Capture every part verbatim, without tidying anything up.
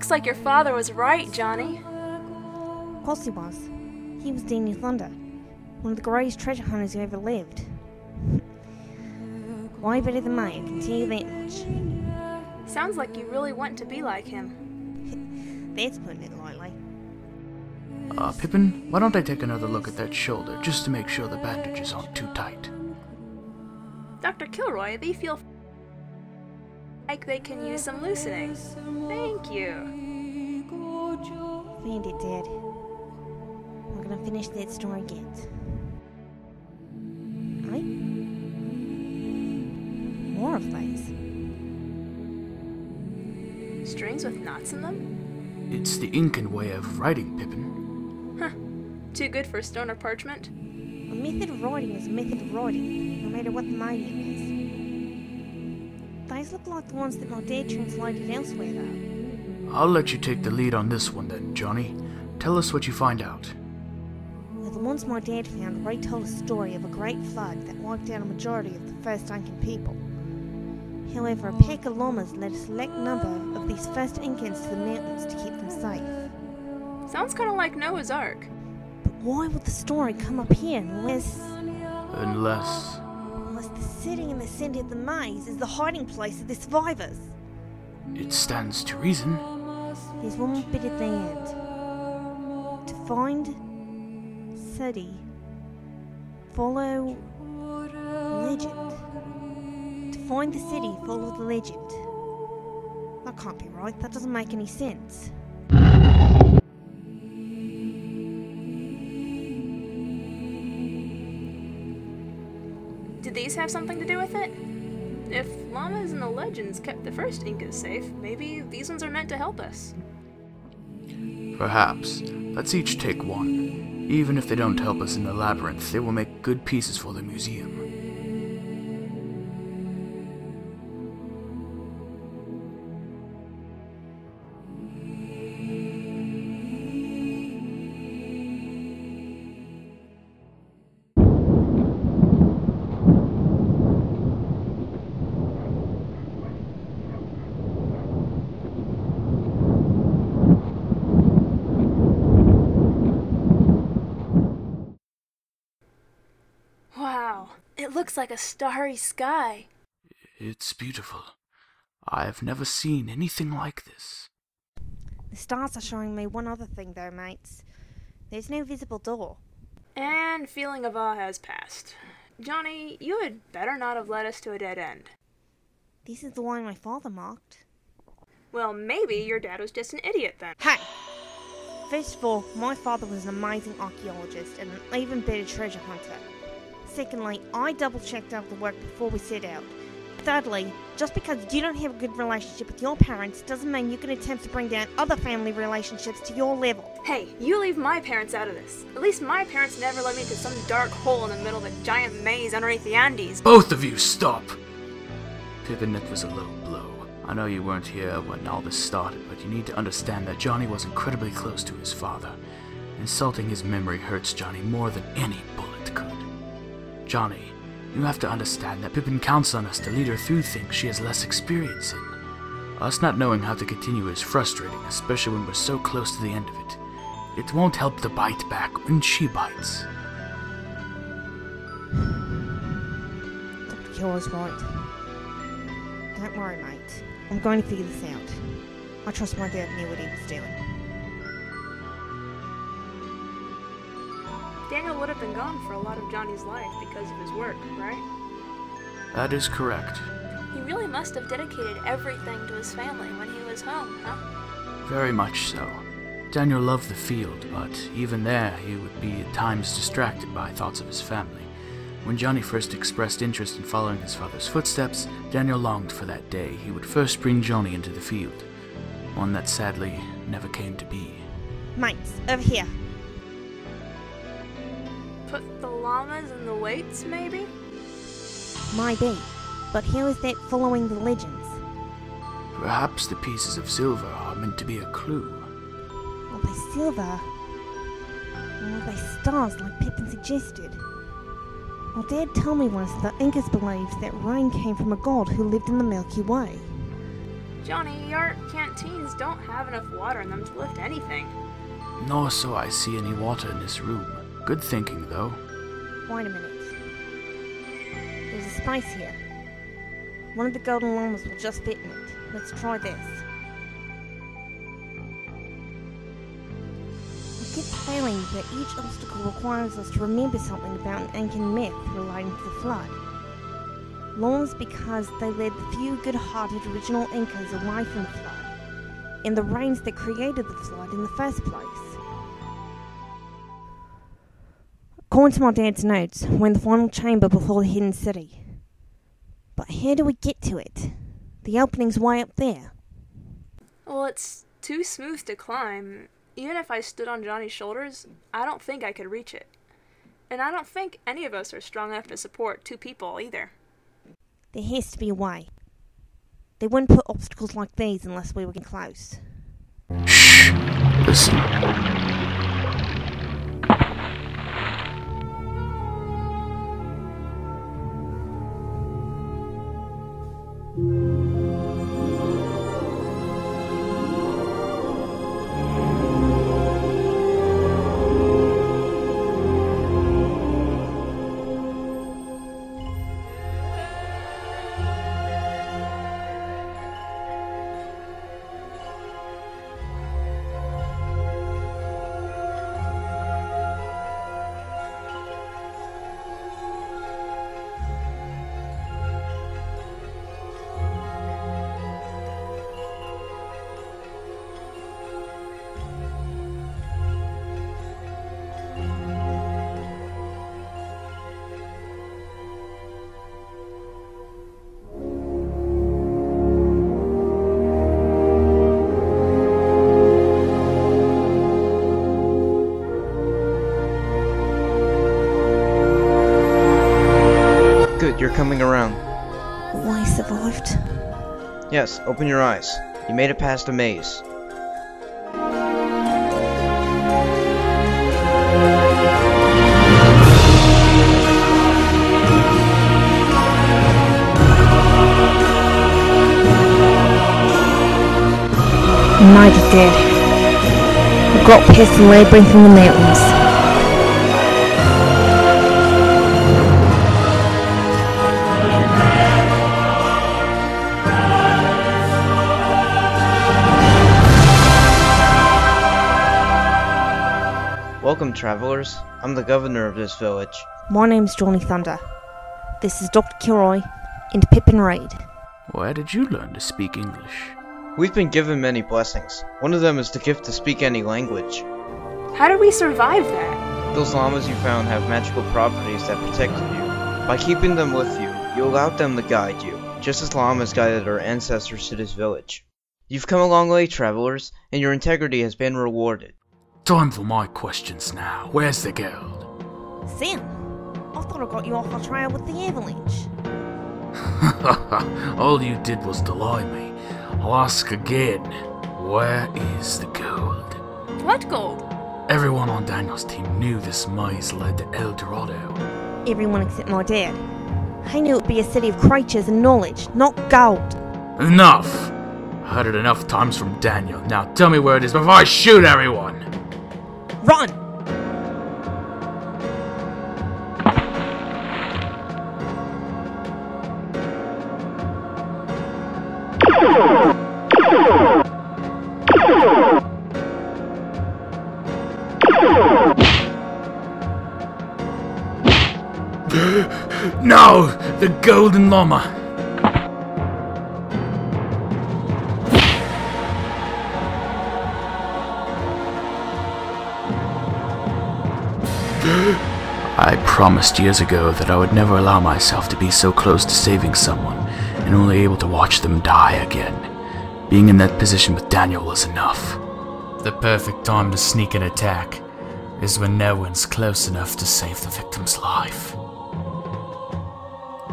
Looks like your father was right, Johnny. Of course he was. He was Daniel Thunder, one of the greatest treasure hunters who ever lived. Why better than mine, I can tell you that much. Sounds like you really want to be like him. That's putting it lightly. Uh, Pippin, why don't I take another look at that shoulder, just to make sure the bandages aren't too tight? Doctor Kilroy, they feel like they can use some loosening. Thank you. Find it, Dad. We're gonna finish that story again. Right? More of these. Strings with knots in them? It's the Incan way of writing, Pippin. Huh. Too good for stone or parchment? A method of writing is a method of writing, no matter what the medium is. These look like the ones that my dad translated elsewhere, though. I'll let you take the lead on this one, then, Johnny. Tell us what you find out. Well, the ones my dad found retold a story of a great flood that wiped out a majority of the first Incan people. However, a pack of llamas led a select number of these first Incans to the mountains to keep them safe. Sounds kind of like Noah's Ark. But why would the story come up here unless... Unless... The city in the center of the maze is the hiding place of the survivors. It stands to reason. There's one more bit at the end. To find city, follow legend. To find the city, follow the legend. That can't be right. That doesn't make any sense. Did these have something to do with it? If llamas and the legends kept the first Incas safe, maybe these ones are meant to help us. Perhaps. Let's each take one. Even if they don't help us in the labyrinth, they will make good pieces for the museum. It looks like a starry sky. It's beautiful. I've never seen anything like this. The stars are showing me one other thing though, mates. There's no visible door. And feeling of awe has passed. Johnny, you had better not have led us to a dead end. This is the line my father marked. Well, maybe your dad was just an idiot then. Hey! First of all, my father was an amazing archaeologist and an even better treasure hunter. Secondly, I double-checked after work before we set out. Thirdly, just because you don't have a good relationship with your parents doesn't mean you can attempt to bring down other family relationships to your level. Hey, you leave my parents out of this. At least my parents never led me to some dark hole in the middle of a giant maze underneath the Andes. Both of you, stop! Pippin, that was a low blow. I know you weren't here when all this started, but you need to understand that Johnny was incredibly close to his father. Insulting his memory hurts Johnny more than any bullet could. Johnny, you have to understand that Pippin counts on us to lead her through things she has less experience in. Us not knowing how to continue is frustrating, especially when we're so close to the end of it. It won't help to bite back when she bites. Doctor Kilroy's right. Don't worry, mate. I'm going to figure this out. I trust my dad knew what he was doing. Daniel would have been gone for a lot of Johnny's life because of his work, right? That is correct. He really must have dedicated everything to his family when he was home, huh? Very much so. Daniel loved the field, but even there he would be at times distracted by thoughts of his family. When Johnny first expressed interest in following his father's footsteps, Daniel longed for that day he would first bring Johnny into the field. One that sadly never came to be. Mates, over here. Put the llamas in the weights, maybe? Might be, but how is that following the legends? Perhaps the pieces of silver are meant to be a clue. Or by silver, or by stars like Pippin suggested. Well, Dad told me once the Incas believed that rain came from a god who lived in the Milky Way. Johnny, your canteens don't have enough water in them to lift anything. Nor so I see any water in this room. Good thinking, though. Wait a minute. There's a space here. One of the golden llamas will just fit in it. Let's try this. I keep feeling that each obstacle requires us to remember something about an Incan myth relating to the flood. Llamas because they led the few good-hearted original Incas away from the flood, and the rains that created the flood in the first place. According to my dad's notes, we're in the final chamber before the hidden city. But how do we get to it? The opening's way up there. Well, it's too smooth to climb. Even if I stood on Johnny's shoulders, I don't think I could reach it. And I don't think any of us are strong enough to support two people either. There has to be a way. They wouldn't put obstacles like these unless we were getting close. Shh! Listen. You're coming around. Well, I survived. Yes, open your eyes. You made it past the maze. Night is dead. We got past the labyrinth in the mountains. Welcome, travelers. I'm the governor of this village. My name's Johnny Thunder. This is Doctor Kilroy and Pippin Reed. Where did you learn to speak English? We've been given many blessings. One of them is the gift to speak any language. How did we survive that? Those llamas you found have magical properties that protected you. By keeping them with you, you allowed them to guide you, just as llamas guided our ancestors to this village. You've come a long way, travelers, and your integrity has been rewarded. Time for my questions now. Where's the girl? Sam, I thought I got you off my trail with the avalanche. All you did was delay me. I'll ask again. Where is the gold? What gold? Everyone on Daniel's team knew this maze led to El Dorado. Everyone except my dad. I knew it'd be a city of creatures and knowledge, not gold. Enough! I heard it enough times from Daniel. Now tell me where it is before I shoot everyone! Run! No! The golden llama! I promised years ago that I would never allow myself to be so close to saving someone and only able to watch them die again. Being in that position with Daniel was enough. The perfect time to sneak an attack is when no one's close enough to save the victim's life.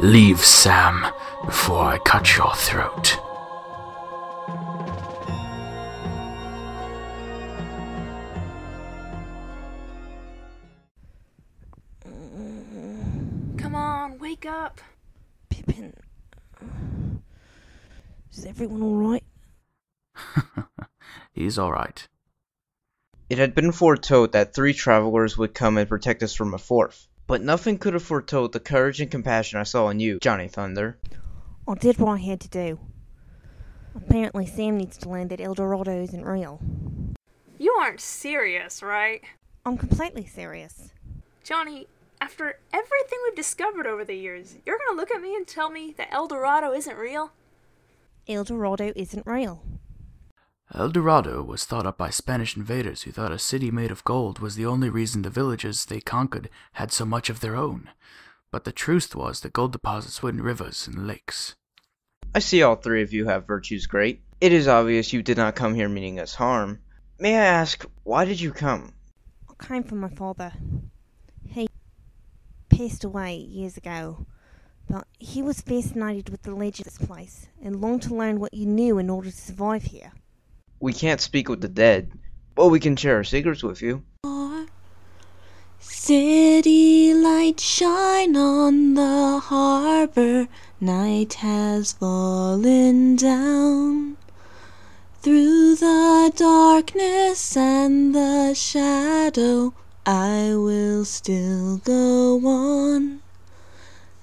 Leave, Sam, before I cut your throat. Come on, wake up! Pippin... Is everyone alright? He's alright. It had been foretold that three travelers would come and protect us from a fourth. But nothing could have foretold the courage and compassion I saw in you, Johnny Thunder. I did what I had to do. Apparently Sam needs to learn that El Dorado isn't real. You aren't serious, right? I'm completely serious. Johnny, after everything we've discovered over the years, you're gonna look at me and tell me that El Dorado isn't real? El Dorado isn't real. El Dorado was thought up by Spanish invaders who thought a city made of gold was the only reason the villages they conquered had so much of their own. But the truth was that gold deposits were in rivers and lakes. I see all three of you have virtues great. It is obvious you did not come here meaning us harm. May I ask, why did you come? I came for my father. He passed away years ago, but he was fascinated with the legend of this place and longed to learn what you knew in order to survive here. We can't speak with the dead, but we can share our secrets with you. City lights shine on the harbor. Night has fallen down. Through the darkness and the shadow, I will still go on.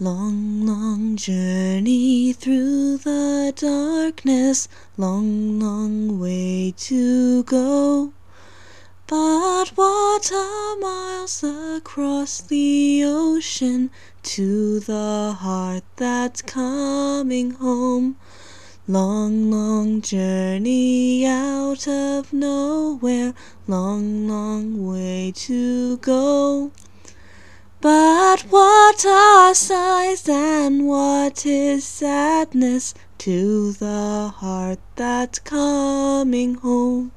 Long, long journey through the darkness, long, long way to go. But what are miles across the ocean to the heart that's coming home? Long, long journey out of nowhere, long, long way to go. But what are sighs and what is sadness to the heart that's coming home?